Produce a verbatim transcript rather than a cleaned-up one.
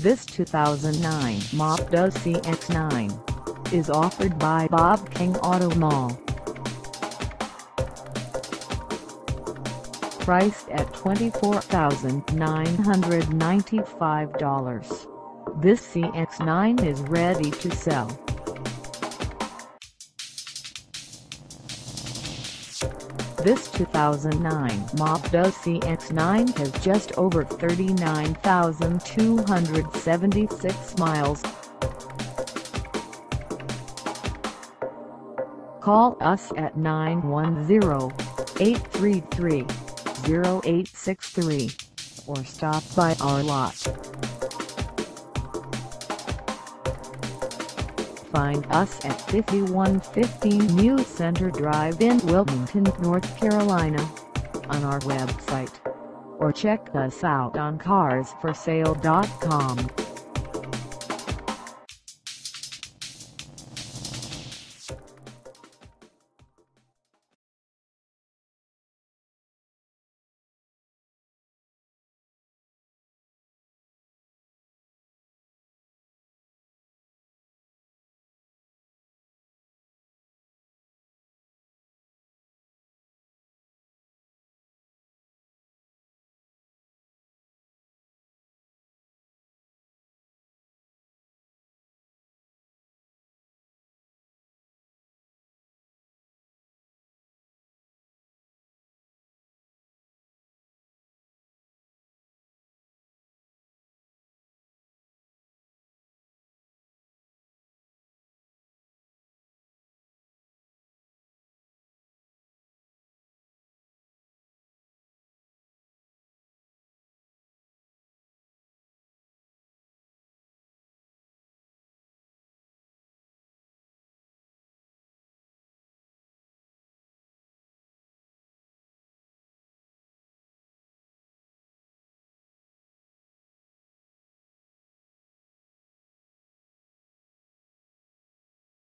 This two thousand nine Mazda C X nine is offered by Bob King Auto Mall. Priced at twenty-four thousand nine hundred ninety-five dollars, this C X nine is ready to sell. This two thousand nine Mazda C X nine has just over thirty-nine thousand two hundred seventy-six miles. Call us at nine one zero, eight three three, zero eight six three or stop by our lot. Find us at fifty-one fifteen New Center Drive in Wilmington, North Carolina, on our website, or check us out on cars for sale dot com.